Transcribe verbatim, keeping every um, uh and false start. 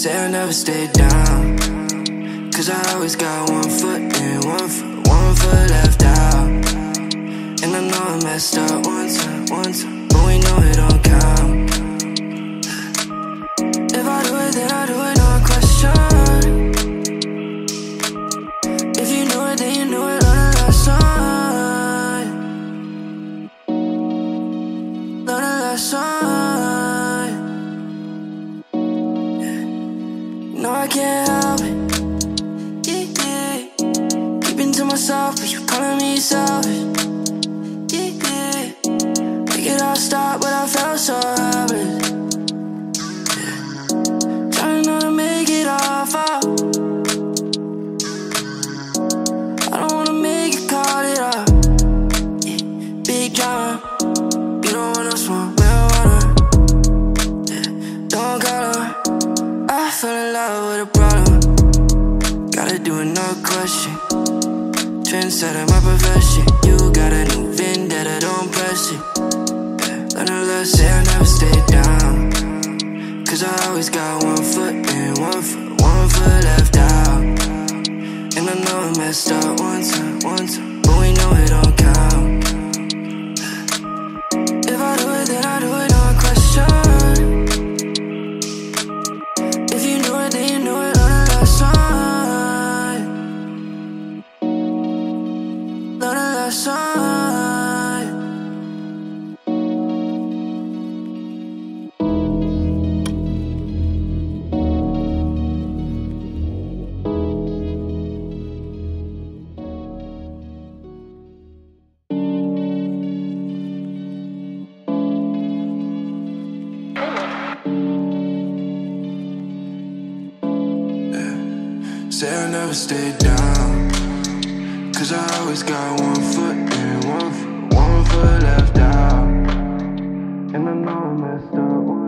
Say I never stay down, cause I always got one foot in, one foot, one foot left out. And I know I messed up one time, one time, but we know it don't count. If I do it, then I do it, no question. If you knew it, then you knew it on the last night, on the last night. No, I can't help it. To myself, but you calling me selfish. Yeah, yeah. Make it all stop, but I felt so helpless. Yeah. Trying not to make it all fall. I don't wanna make it call it up. Yeah. Big drama, you don't wanna smoke marijuana. Yeah. Don't gotta. I fell in love with a problem. Gotta do it, no question. Inside of my profession, you got a new vendetta, don't press it. Learn to love, say I never stay down, cause I always got one foot in, one foot, one foot left out. And I know I messed up one time, one time, but we know it don't count. If I do it, then I do it, no question. If you knew it, then you knew it on the last song. Say I never stay down, cause I always got one foot in, one foot, one foot left out. And I know I messed up.